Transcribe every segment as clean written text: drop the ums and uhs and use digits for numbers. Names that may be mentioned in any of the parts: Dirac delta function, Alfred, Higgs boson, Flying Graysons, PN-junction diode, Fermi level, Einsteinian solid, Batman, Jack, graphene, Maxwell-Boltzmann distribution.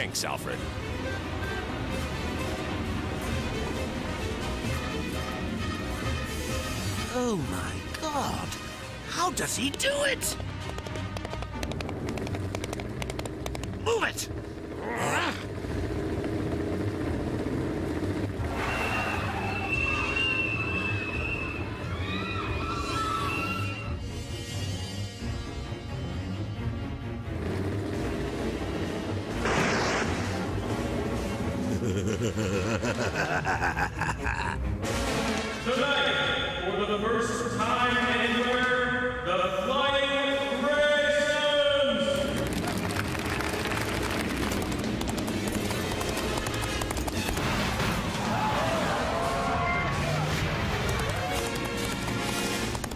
Thanks, Alfred. Oh my God! How does he do it? Move it! Tonight, for the first time anywhere, the Flying Graysons!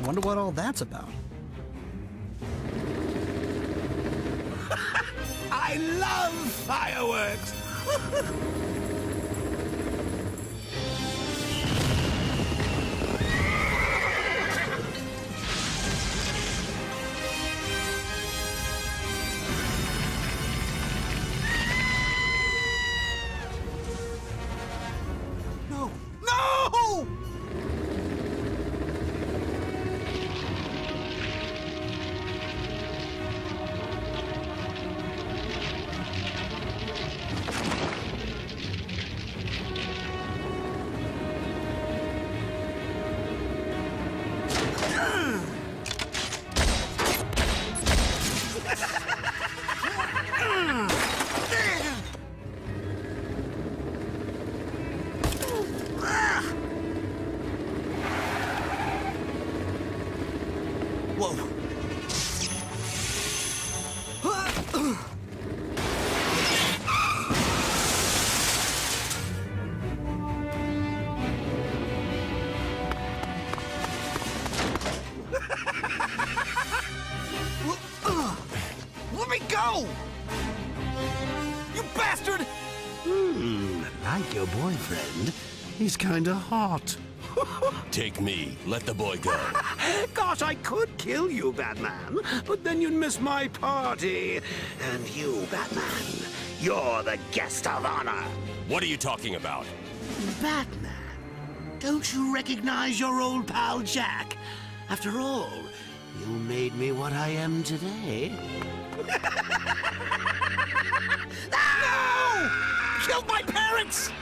Wonder what all that's about. I love fireworks! Let me go! You bastard! I like your boyfriend. He's kinda hot. Take me. Let the boy go. Gosh, I could kill you, Batman, but then you'd miss my party. And you, Batman, you're the guest of honor. What are you talking about? Batman, don't you recognize your old pal Jack? After all, you made me what I am today. No! Killed my parents!